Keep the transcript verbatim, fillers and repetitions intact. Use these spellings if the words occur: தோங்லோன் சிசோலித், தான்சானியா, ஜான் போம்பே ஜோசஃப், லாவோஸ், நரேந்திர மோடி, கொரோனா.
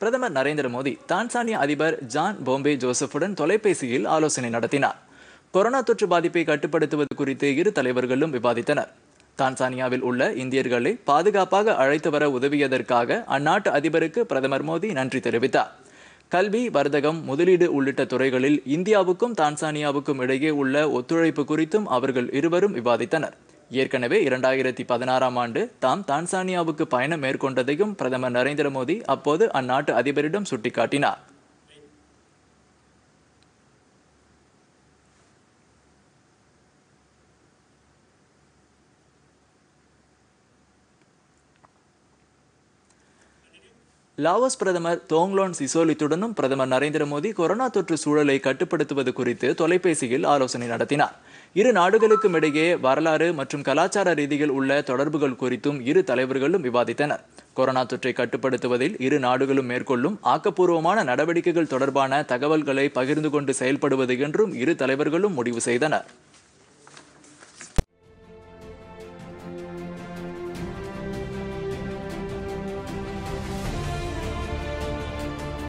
பிரதமர் நரேந்திர மோடி தான்சானியா அதிபர் John Pombe ஜோசஃபுடன் தொலைபேசியில் ஆலோசனை நடத்தினார். கொரோனா தொற்று பாதிப்பை கட்டுப்படுத்துவது குறித்து இரு தலைவர்களும் விவாதித்தனர். தான்சானியாவில் உள்ள இந்தியர்களை பாதுகாப்பாக அழைத்து வர உதவியதற்காக அந்நாட்டு அதிபருக்கு பிரதமர் மோடி நன்றி தெரிவித்தார். கல்வி, வர்த்தகம், முதலீடு உள்ளிட்ட துறைகளில் இந்தியாவுக்கும் தான்சானியாவுக்கும் இடையே உள்ள ஒத்துழைப்பு குறித்தும் அவர்கள் இருவரும் விவாதித்தனர். ஏற்கனவே இரண்டாயிரத்தி பதினாறாம் ஆண்டு தாம் தான்சானியாவுக்கு பயணம் மேற்கொண்டதையும் பிரதமர் நரேந்திர மோடி அப்போது அந்நாட்டு அதிபரிடம் சுட்டிக்காட்டினார். லாவோஸ் பிரதமர் தோங்லோன் சிசோலித்துடனும் பிரதமர் நரேந்திர மோடி கொரோனா தொற்று சூழலை கட்டுப்படுத்துவது குறித்து தொலைபேசியில் ஆலோசனை நடத்தினார். இரு நாடுகளுக்கும் இடையே வரலாறு மற்றும் கலாச்சார ரீதியில் உள்ள தொடர்புகள் குறித்தும் இரு தலைவர்களும் விவாதித்தனர். கொரோனா தொற்றை கட்டுப்படுத்துவதில் இரு நாடுகளும் மேற்கொள்ளும் ஆக்கப்பூர்வமான நடவடிக்கைகள் தொடர்பான தகவல்களை பகிர்ந்து கொண்டு செயல்படுவது என்றும் இரு தலைவர்களும் முடிவு செய்தனர்.